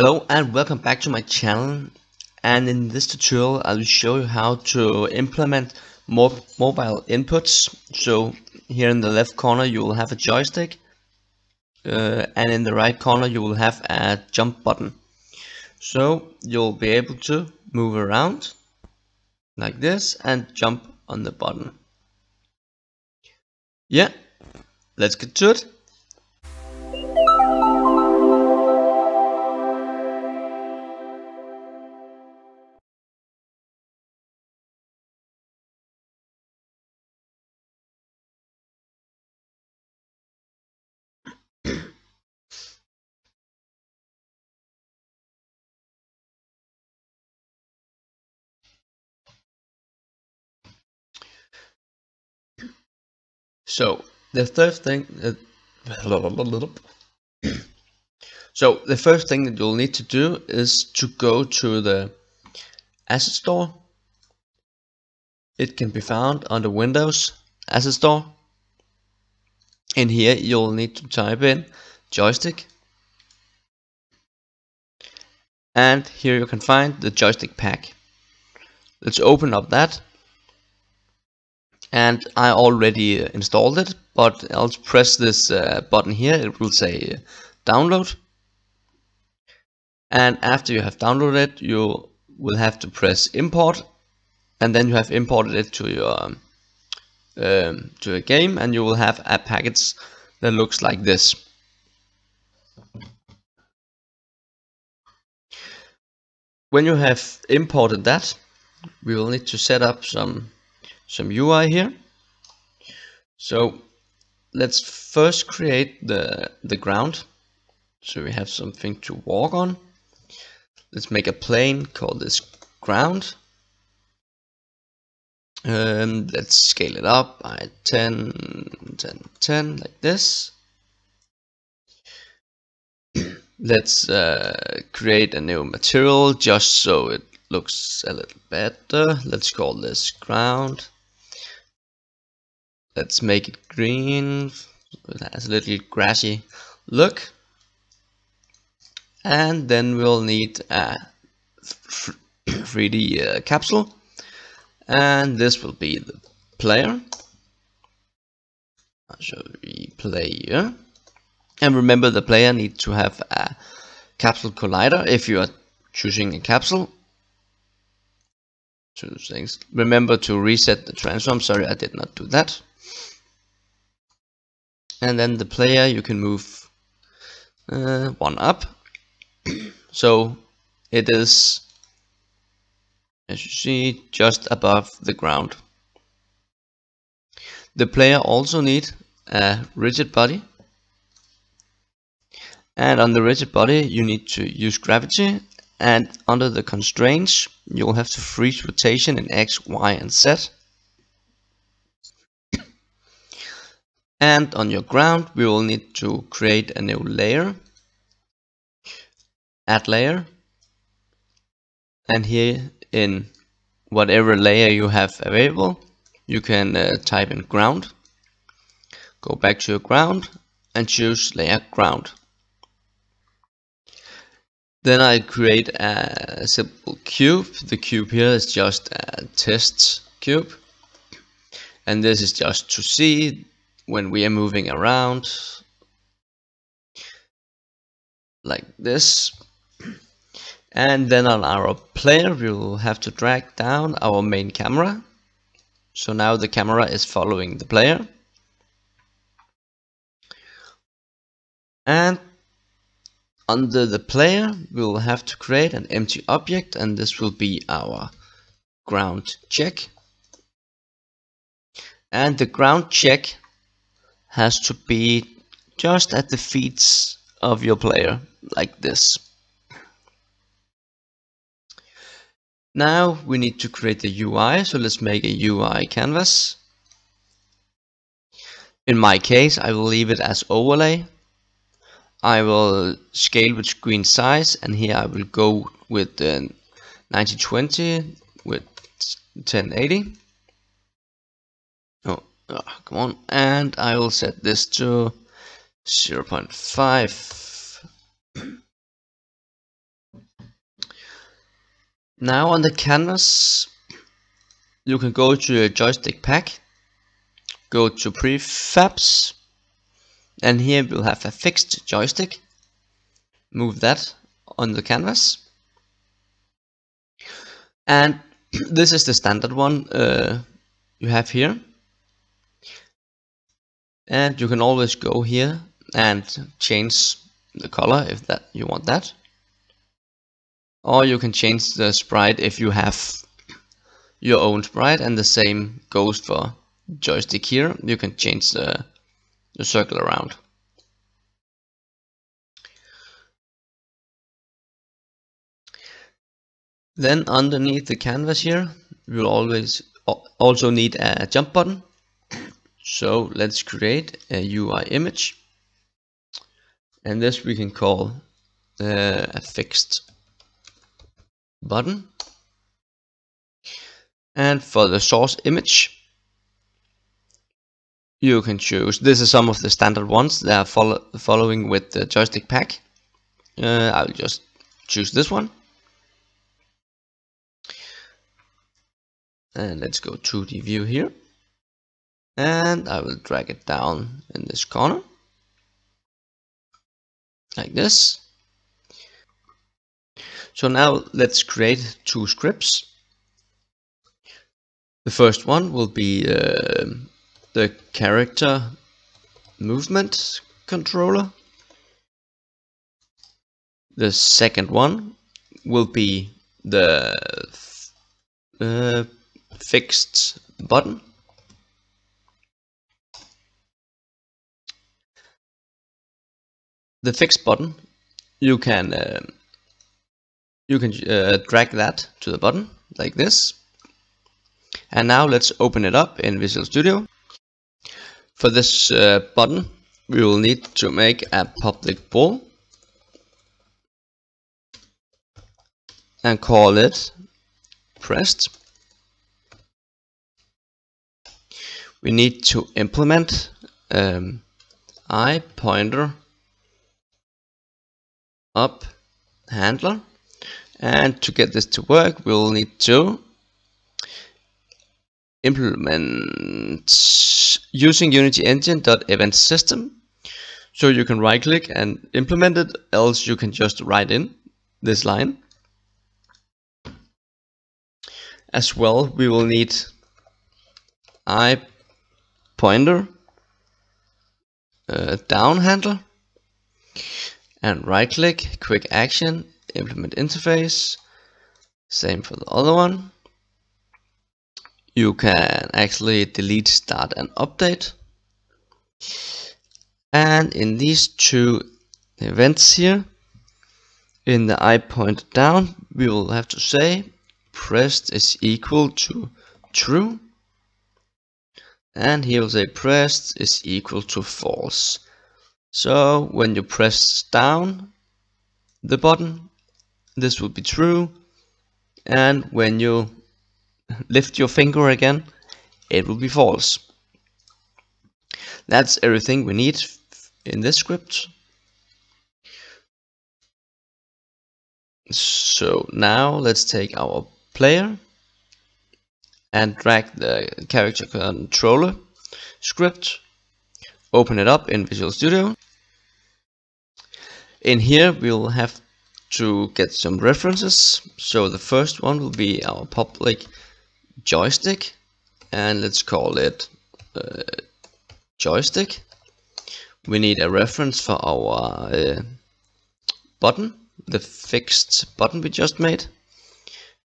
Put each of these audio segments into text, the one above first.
Hello and welcome back to my channel, and in this tutorial I will show you how to implement mobile inputs. So here in the left corner you will have a joystick and in the right corner you will have a jump button. So you'll be able to move around like this and jump on the button. Yeah, let's get to it. So the first thing that you'll need to do is to go to the Asset Store. It can be found under Windows Asset Store. In here you'll need to type in joystick, and here you can find the joystick pack. Let's open up that. And I already installed it, but I'll press this button here. It will say download, and after you have downloaded it you will have to press import, and then you have imported it to your game, and you will have a package that looks like this. When you have imported that, we will need to set up some UI here. So let's first create the ground, so we have something to walk on. Let's make a plane, call this ground, and let's scale it up by 10, 10, 10 like this. Let's create a new material just so it looks a little better. Let's call this ground. Let's make it green. It has a little grassy look. And then we'll need a 3D capsule. And this will be the player. So the player. And remember, the player needs to have a capsule collider if you are choosing a capsule. Two things. Remember to reset the transform. Sorry, I did not do that. And then the player, you can move one up. So it is, as you see, just above the ground. The player also needs a rigid body, and on the rigid body you need to use gravity, and under the constraints you'll have to freeze rotation in X, Y and Z. And on your ground we will need to create a new layer, add layer, and here in whatever layer you have available you can type in ground, go back to your ground and choose layer ground. Then I create a simple cube. The cube here is just a test cube, and this is just to see when we are moving around like this. And then on our player we will have to drag down our main camera, so now the camera is following the player. And under the player we will have to create an empty object, and this will be our ground check. And the ground check has to be just at the feet of your player like this. Now we need to create the UI, so let's make a UI canvas. In my case I will leave it as overlay. I will scale with screen size, and here I will go with the 1920 with 1080. Oh, come on. And I will set this to 0.5. Now on the canvas, you can go to your joystick pack, go to prefabs, and here we'll have a fixed joystick. Move that on the canvas. And this is the standard one you have here. And you can always go here and change the color if that you want that. Or you can change the sprite if you have your own sprite, and the same goes for joystick here. You can change the circle around. Then underneath the canvas here, we'll always also need a jump button. So let's create a UI image, and this we can call a fixed button. And for the source image, you can choose. This is some of the standard ones that are following with the joystick pack. I'll just choose this one. And let's go to 2D view here. And I will drag it down in this corner, like this. So now let's create two scripts. The first one will be the character movement controller. The second one will be the fixed button. The fixed button, you can drag that to the button like this. And now let's open it up in Visual Studio. For this button, we will need to make a public bool and call it pressed. We need to implement I pointer up handler, and to get this to work we'll need to implement using Unity engine.eventsystem. So you can right click and implement it, else you can just write in this line. As well, we will need I pointer down handler, and right click, quick action, implement interface. Same for the other one. You can actually delete start and update. And in these two events here, in the I pointer down, we will have to say pressed is equal to true, and here we'll say pressed is equal to false. So when you press down the button, this will be true, and when you lift your finger again, it will be false. That's everything we need in this script. So now let's take our player and drag the character controller script, open it up in Visual Studio. In here we'll have to get some references. So the first one will be our public joystick, and let's call it joystick. We need a reference for our button, the fixed button we just made,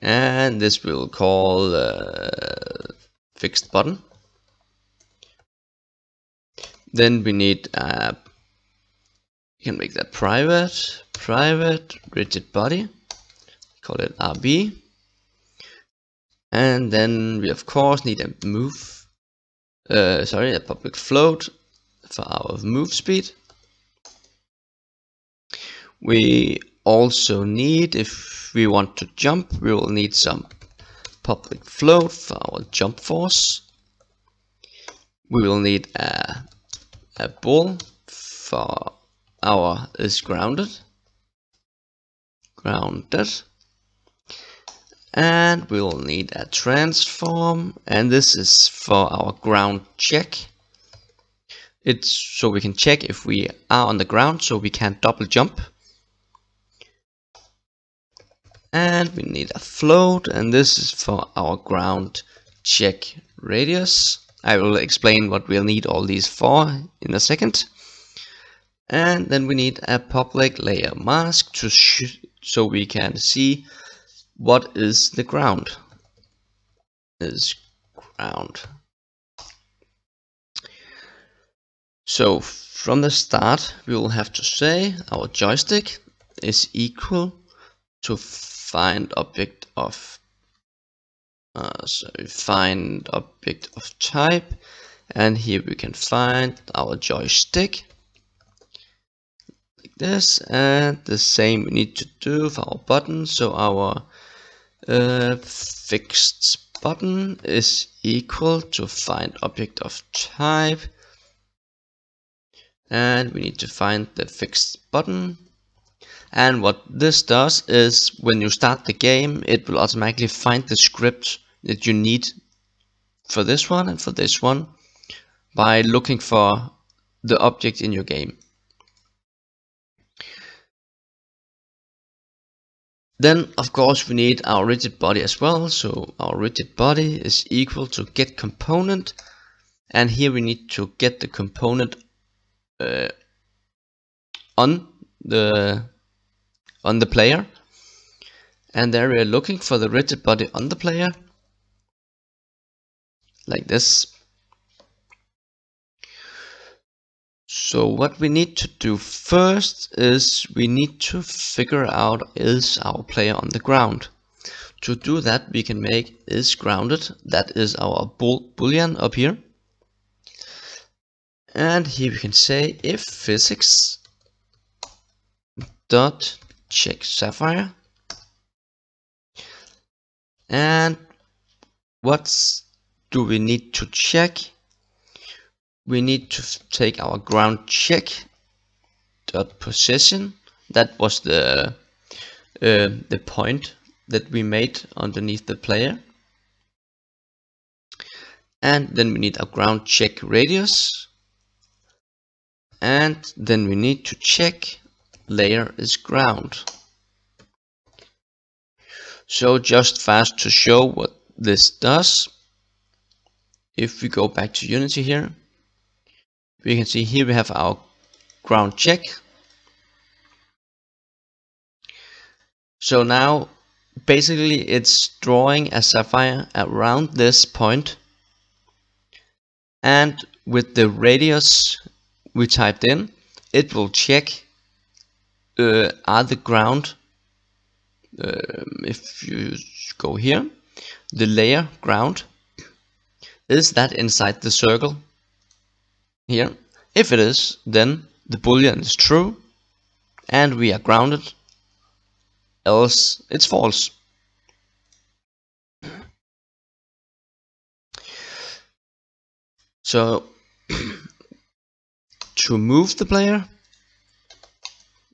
and this we'll call fixed button. Then we need you can make that private rigid body, call it RB, and then we of course need a a public float for our move speed. We also need, if we want to jump, we will need some public float for our jump force. We will need a bool for our is grounded. And we will need a transform, and this is for our ground check. It's so we can check if we are on the ground, so we can double jump. And we need a float, and this is for our ground check radius. I will explain what we'll need all these for in a second. And then we need a public layer mask to so we can see what is the ground. So from the start we will have to say our joystick is equal to find object of type, and here we can find our joystick like this, and the same we need to do for our button. So our fixed button is equal to find object of type, and we need to find the fixed button. And what this does is when you start the game, it will automatically find the script that you need for this one and for this one by looking for the object in your game. Then of course we need our rigid body as well. So our rigid body is equal to get component, and here we need to get the component on the player, and there we are looking for the rigid body on the player like this. So what we need to do first is we need to figure out is our player on the ground. To do that we can make is grounded, that is our boolean up here, and here we can say if physics dot check sapphire, and what do we need to check? We need to take our ground check dot position. That was the point that we made underneath the player, and then we need a ground check radius, and then we need to check layer is ground. So just fast to show what this does, if we go back to Unity here, we can see here we have our ground check. So now basically it's drawing a sapphire around this point, and with the radius we typed in, it will check are the ground, if you go here, the layer ground, is that inside the circle here? If it is, then the boolean is true and we are grounded, else it's false. So to move the player,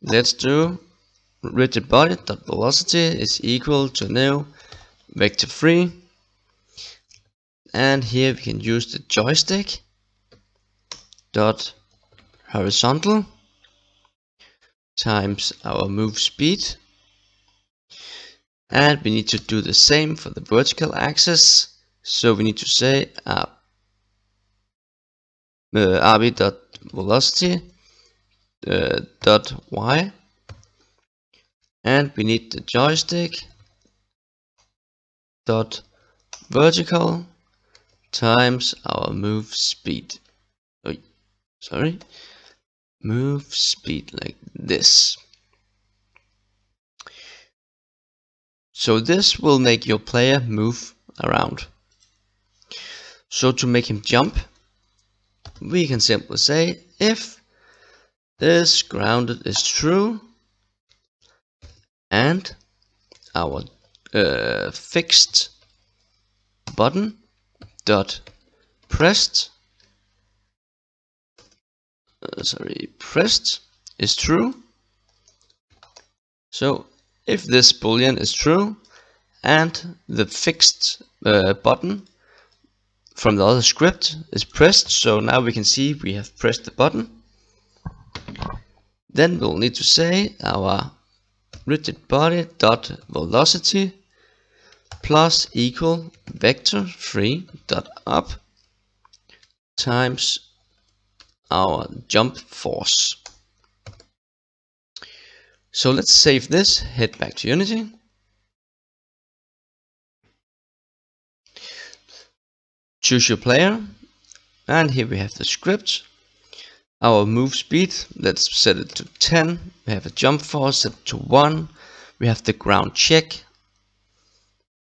let's do rigid body dot velocity is equal to new vector3, and here we can use the joystick dot horizontal times our move speed, and we need to do the same for the vertical axis. So we need to say rb dot velocity dot y, and we need the joystick dot vertical times our move speed, like this. So this will make your player move around. So to make him jump, we can simply say if this grounded is true, and our fixed button dot pressed is true. So if this boolean is true, and the fixed button from the other script is pressed. So now we can see we have pressed the button. Then we'll need to say our rigid body dot velocity plus equal vector3.up times our jump force. So let's save this, head back to Unity. Choose your player, and here we have the script. Our move speed, let's set it to 10. We have a jump force set to 1. We have the ground check.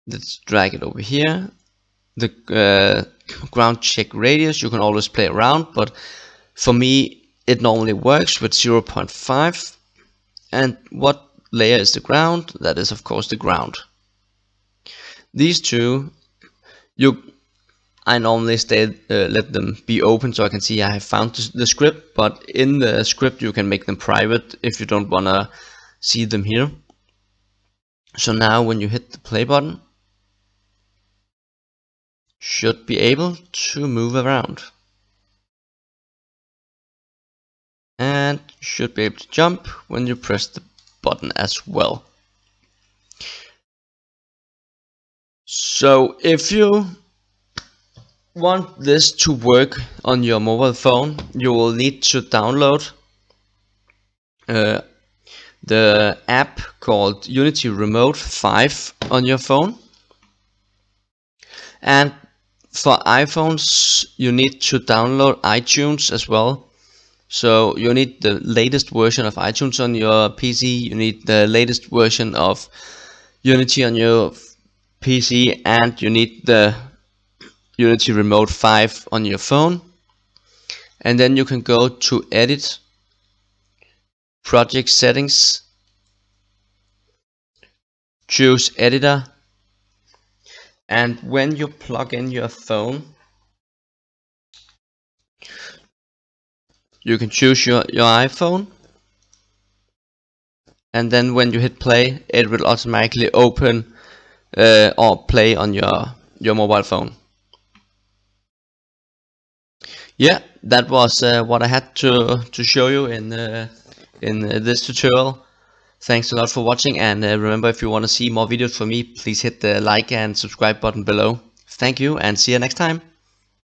Let's drag it over here. The ground check radius, you can always play around, but for me it normally works with 0.5. And what layer is the ground? That is of course the ground. These two, I normally let them be open so I can see I have found the script, but in the script you can make them private if you don't want to see them here. So now when you hit the play button, should be able to move around. And should be able to jump when you press the button as well. So if you want this to work on your mobile phone, you will need to download the app called Unity Remote 5 on your phone. And for iPhones, you need to download iTunes as well. So you need the latest version of iTunes on your PC, you need the latest version of Unity on your PC, and you need the Unity Remote 5 on your phone. And then you can go to Edit, Project Settings, choose Editor, and when you plug in your phone, you can choose your iPhone, and then when you hit play, it will automatically open or play on your mobile phone. Yeah, that was what I had to show you in this tutorial. Thanks a lot for watching, and remember, if you want to see more videos from me, please hit the like and subscribe button below. Thank you, and see you next time.